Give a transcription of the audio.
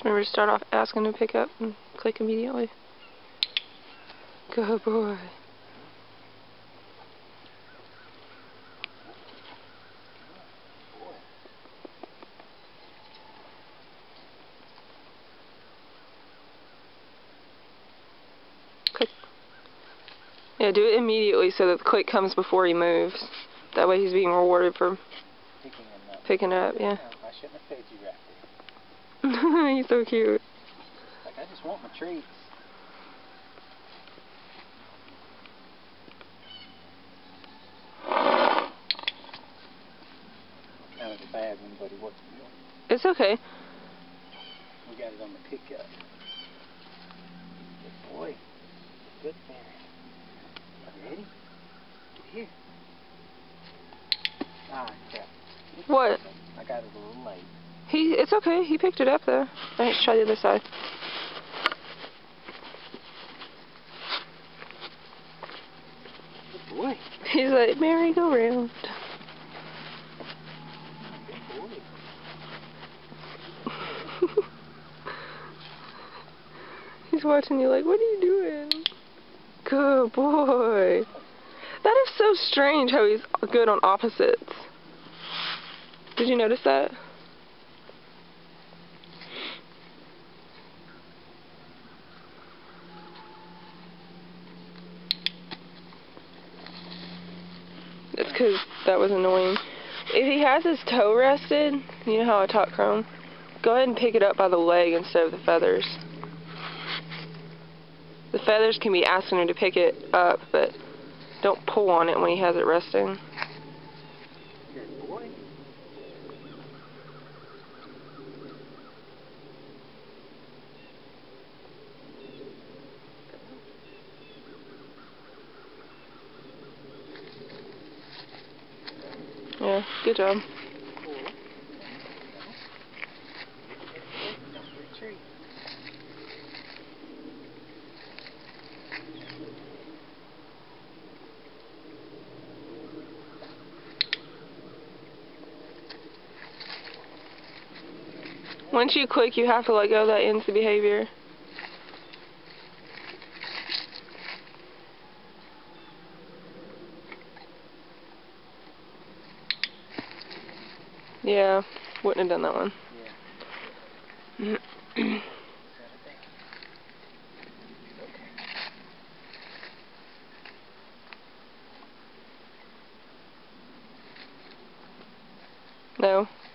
Just remember to start off asking to pick up and click immediately. Good boy. Click. Yeah, do it immediately so that the click comes before he moves. That way he's being rewarded for picking up, yeah. I shouldn't have paid you right there. He's so cute. Like, I just want my treats. That was a bad one, buddy. What's the deal? It's okay. We got it on the pickup. Good boy. Good man. Ready? Here. Ah, crap. What? I got it a little late. It's okay. He picked it up though. Let's try the other side. Good boy. He's like merry-go-round. Good boy. He's watching you like, what are you doing? Good boy. That is so strange how he's good on opposites. Did you notice that? That's because that was annoying. If he has his toe rested, you know how I taught Chrome? Go ahead and pick it up by the leg instead of the feathers. The feathers can be asking him to pick it up, but don't pull on it when he has it resting. Yeah, good job. Once you click, you have to let go. That ends the behavior. Yeah, wouldn't have done that one. Yeah. Okay. No.